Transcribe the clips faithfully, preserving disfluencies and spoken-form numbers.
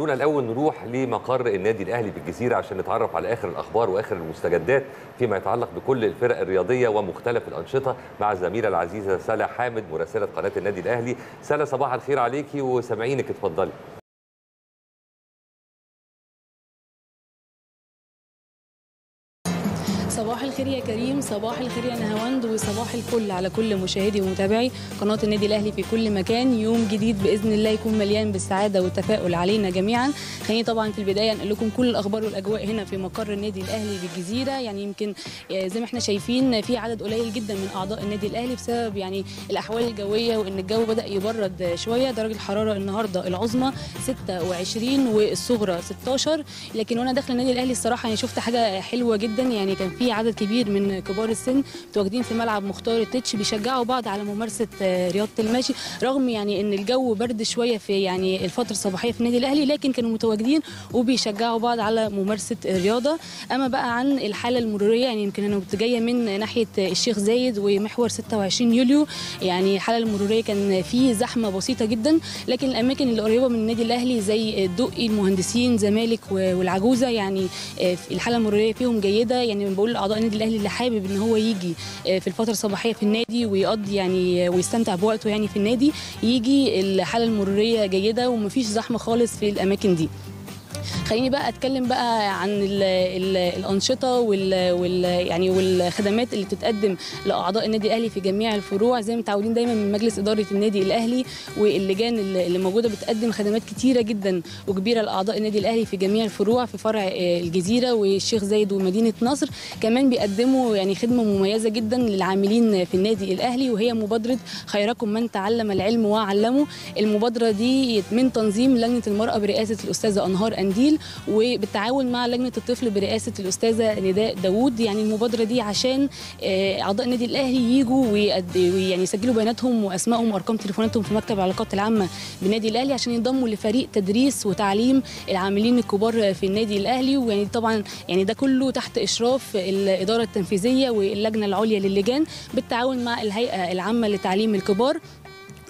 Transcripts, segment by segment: خلونا الأول نروح لمقر النادي الأهلي بالجزيرة عشان نتعرف على آخر الأخبار وآخر المستجدات فيما يتعلق بكل الفرق الرياضية ومختلف الأنشطة مع الزميلة العزيزة سلا حامد مراسلة قناة النادي الأهلي. سلا، صباح الخير عليكي وسامعينك، اتفضلي. صباح الخير يا كريم، صباح الخير يا نهاوند، وصباح الفل على كل مشاهدي ومتابعي قناة النادي الأهلي في كل مكان. يوم جديد بإذن الله يكون مليان بالسعادة والتفاؤل علينا جميعا. خليني طبعا في البداية أنقل لكم كل الأخبار والأجواء هنا في مقر النادي الأهلي بالجزيرة. يعني يمكن زي ما احنا شايفين في عدد قليل جدا من أعضاء النادي الأهلي بسبب يعني الأحوال الجوية وأن الجو بدأ يبرد شوية. درجة الحرارة النهاردة العظمى ستة وعشرين والصغرى ستاشر. لكن وأنا داخل النادي الأهلي الصراحة يعني شفت حاجة حلوة جدا، يعني كان في في عدد كبير من كبار السن متواجدين في ملعب مختار التتش بيشجعوا بعض على ممارسه رياضه المشي، رغم يعني ان الجو برد شويه في يعني الفتره الصباحيه في النادي الاهلي، لكن كانوا متواجدين وبيشجعوا بعض على ممارسه الرياضه. اما بقى عن الحاله المروريه، يعني يمكن انا كنت جايه من ناحيه الشيخ زايد ومحور ستة وعشرين يوليو، يعني الحاله المروريه كان في زحمه بسيطه جدا، لكن الاماكن اللي قريبه من النادي الاهلي زي الدقي، المهندسين، زمالك والعجوزه يعني الحاله المروريه فيهم جيده. يعني بقول اعضاء النادي الاهلي اللي حابب ان هو يجي في الفتره الصباحيه في النادي ويقضي يعني ويستمتع بوقته يعني في النادي يجي، الحاله المروريه جيده ومفيش زحمه خالص في الاماكن دي. خليني بقى اتكلم بقى عن ال ال الانشطه وال, وال يعني والخدمات اللي بتتقدم لاعضاء النادي الاهلي في جميع الفروع. زي ما متعودين دايما من مجلس اداره النادي الاهلي واللجان اللي موجوده بتقدم خدمات كتيره جدا وكبيره لاعضاء النادي الاهلي في جميع الفروع. في فرع الجزيره والشيخ زايد ومدينه نصر كمان بيقدموا يعني خدمه مميزه جدا للعاملين في النادي الاهلي، وهي مبادره خيركم من تعلم العلم وعلمه. المبادره دي من تنظيم لجنه المراه برئاسه الاستاذه انهار انديل وبالتعاون مع لجنه الطفل برئاسه الاستاذه نداء داوود. يعني المبادره دي عشان اعضاء النادي الاهلي يجوا ويعني يسجلوا بياناتهم واسمائهم وارقام تليفوناتهم في مكتب العلاقات العامه بالنادي الاهلي عشان ينضموا لفريق تدريس وتعليم العاملين الكبار في النادي الاهلي. ويعني طبعا يعني ده كله تحت اشراف الاداره التنفيذيه واللجنه العليا للجان بالتعاون مع الهيئه العامه لتعليم الكبار.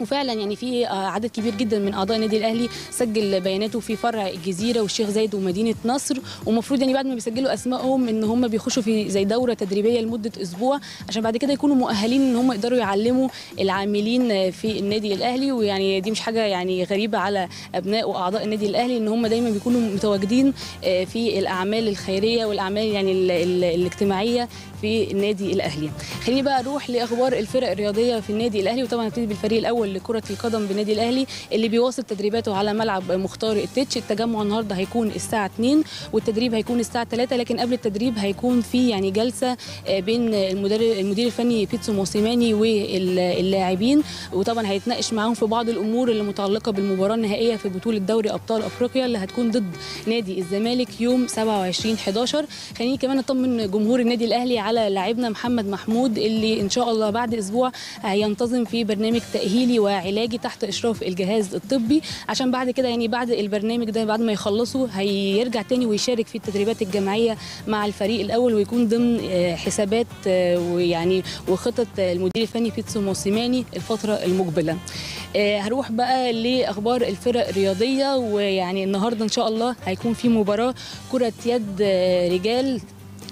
وفعلا يعني في عدد كبير جدا من اعضاء النادي الاهلي سجل بياناته في فرع الجزيره والشيخ زايد ومدينه نصر، ومفروض يعني بعد ما بيسجلوا اسمائهم ان هم بيخشوا في زي دوره تدريبيه لمده اسبوع عشان بعد كده يكونوا مؤهلين ان هم يقدروا يعلموا العاملين في النادي الاهلي. ويعني دي مش حاجه يعني غريبه على ابناء واعضاء النادي الاهلي ان هم دايما بيكونوا متواجدين في الاعمال الخيريه والاعمال يعني ال ال الاجتماعيه في النادي الاهلي. خليني بقى اروح لاخبار الفرق الرياضيه في النادي الاهلي، وطبعا هبتدي بالفريق الاول لكرة القدم بالنادي الأهلي اللي بيواصل تدريباته على ملعب مختار التتش. التجمع النهارده هيكون الساعة اتنين والتدريب هيكون الساعة تلاتة، لكن قبل التدريب هيكون في يعني جلسة بين المدير المدير الفني بيتسو موسيماني واللاعبين، وطبعا هيتناقش معاهم في بعض الأمور اللي متعلقة بالمباراة النهائية في بطولة دوري أبطال أفريقيا اللي هتكون ضد نادي الزمالك يوم سبعة وعشرين حداشر. خليني كمان أطمن جمهور النادي الأهلي على لاعبنا محمد محمود اللي إن شاء الله بعد أسبوع هينتظم في برنامج تأهيلي وعلاجي تحت اشراف الجهاز الطبي، عشان بعد كده يعني بعد البرنامج ده بعد ما يخلصوا هيرجع تاني ويشارك في التدريبات الجماعيه مع الفريق الاول ويكون ضمن حسابات ويعني وخطط المدير الفني بيتسو موسيماني الفتره المقبله. هروح بقى لاخبار الفرق الرياضيه، ويعني النهارده ان شاء الله هيكون في مباراه كره يد رجال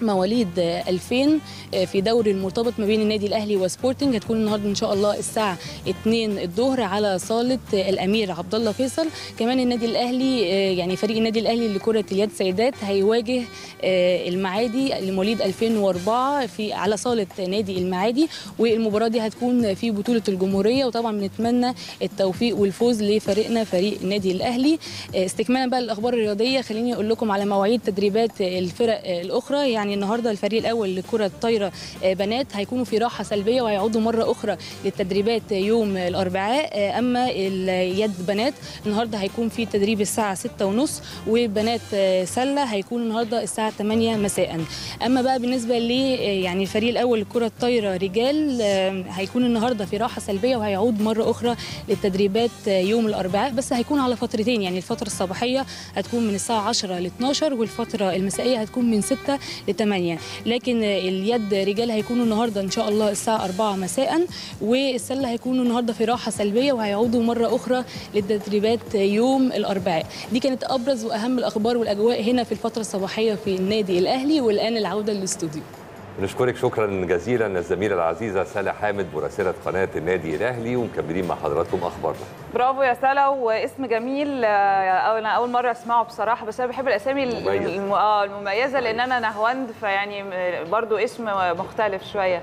مواليد ألفين في دوري المرتبط ما بين النادي الاهلي وسبورتنج، هتكون النهارده ان شاء الله الساعه اتنين الظهر على صاله الامير عبد الله فيصل. كمان النادي الاهلي يعني فريق النادي الاهلي لكره اليد سيدات هيواجه المعادي لمواليد ألفين وأربعة في على صاله نادي المعادي، والمباراه دي هتكون في بطوله الجمهوريه، وطبعا بنتمنى التوفيق والفوز لفريقنا فريق النادي الاهلي. استكمالا بقى الاخبار الرياضيه، خليني اقول لكم على مواعيد تدريبات الفرق الاخرى. يعني النهارده الفريق الاول لكره الطايره بنات هيكونوا في راحه سلبيه وهيعودوا مره اخرى للتدريبات يوم الاربعاء. اما اليد بنات النهارده هيكون في تدريب الساعه ستة وتلاتين وبنات سله هيكون النهارده الساعه تمانية مساء. اما بقى بالنسبه ل يعني الفريق الاول لكره الطايره رجال هيكون النهارده في راحه سلبيه وهيعود مره اخرى للتدريبات يوم الاربعاء، بس هيكون على فترتين، يعني الفتره الصباحيه هتكون من الساعه عشرة ل اتناشر والفتره المسائيه هتكون من ستة ل ثمانية، لكن اليد رجال هيكونوا النهارده ان شاء الله الساعه أربعة مساء، والسله هيكونوا النهارده في راحه سلبيه وهيعودوا مره اخرى للتدريبات يوم الاربعاء. دي كانت ابرز واهم الاخبار والاجواء هنا في الفتره الصباحيه في النادي الاهلي، والان العوده للاستوديو. نشكرك شكرا جزيلا الزميله العزيزه سلا حامد مراسله قناه النادي الاهلي، ومكملين مع حضراتكم اخبارنا. برافو يا سلا، واسم جميل انا اول مره اسمعه بصراحه، بس انا بحب الاسامي المميزه لان انا نهوند، فيعني برضو اسم مختلف شويه.